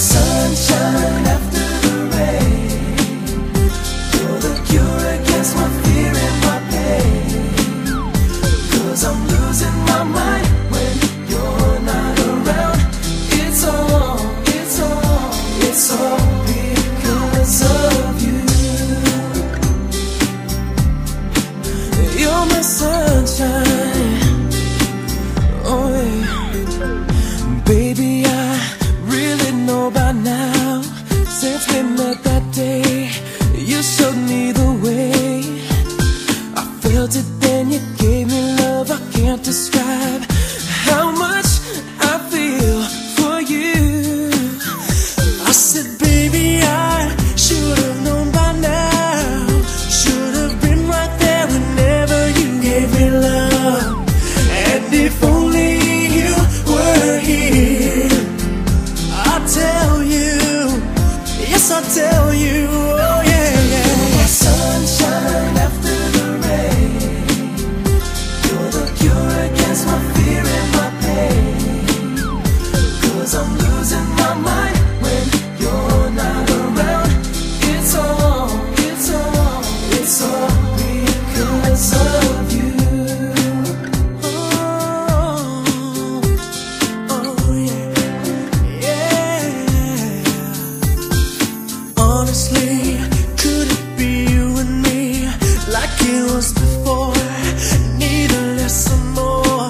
sunshine after the rain. You're the cure against my fear and my pain. 'Cause I'm losing my mind when you're not around. It's all because of you. You're my sunshine, oh yeah. Baby, I really know by now, since we met that day, you showed me the way. I felt it then, you gave me love I can't describe. How much I feel for you. I said, baby, I should have known by now. Should have been right there whenever you gave me love. And if only you were here, I tell you, yes, I tell you, oh yeah, yeah. You're my sunshine after the rain. You're the cure against my fear and my pain. 'Cause I'm losing my mind when you're not around. It's all because of you. Oh, oh yeah, yeah. Honestly, could it be you and me like it was before? Need a lesson more.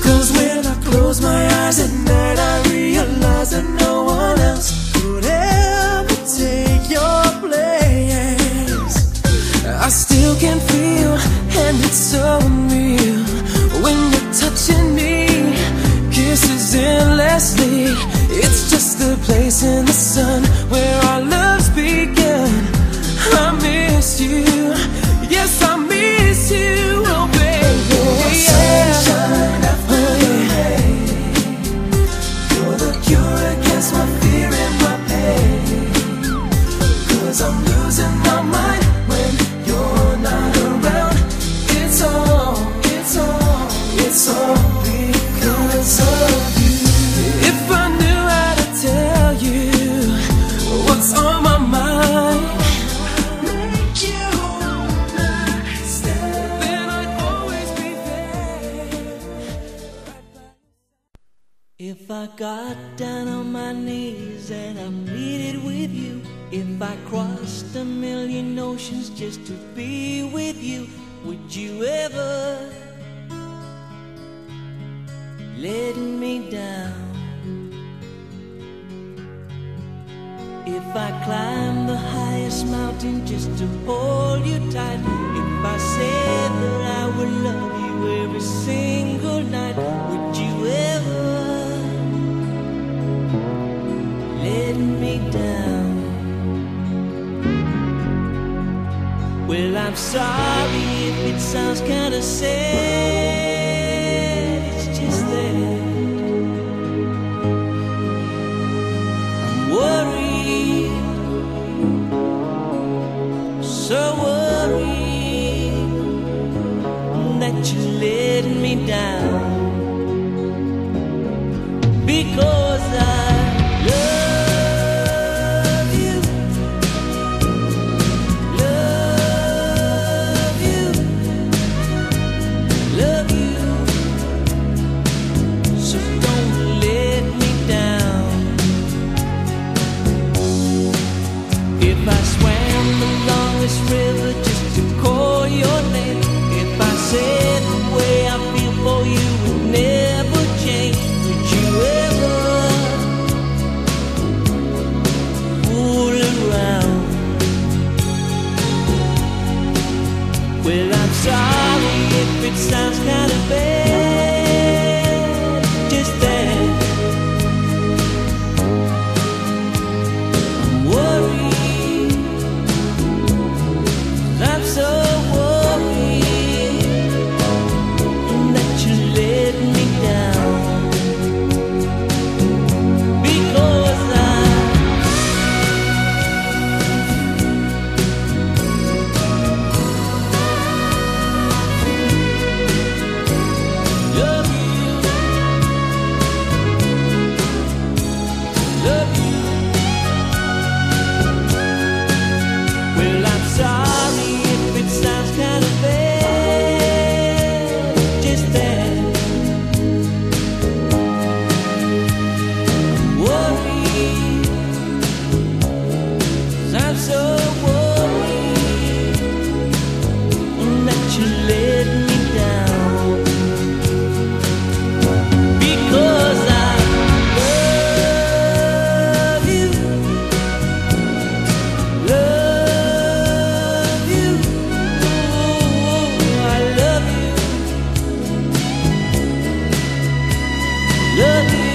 'Cause when I close my eyes at night, I realize that no one else could ever take your place. I still can feel, and it's so real when you're touching me, kisses endlessly. It's just the place in the sun where our love's begun. I miss you, yes, I miss you, oh baby. You're my sunshine after the rain. You're the cure against my fear and my pain. 'Cause I'm losing my mind when you're not around. It's all because of you. If I knew how to tell you what's on my mind, make you understand, then I'd always be there. If I got down on my knees and I pleaded with you, if I crossed a million oceans just to be with you, would you ever let me down? If I climb the highest mountain just to hold you tight, if I said that I would love you every single night, would you ever let me down? Well, I'm sorry if it sounds kinda sad, it's just that I'm worried, so worried that you let me down, because I love you. Said the way I feel for you would never change. Would you ever Love you.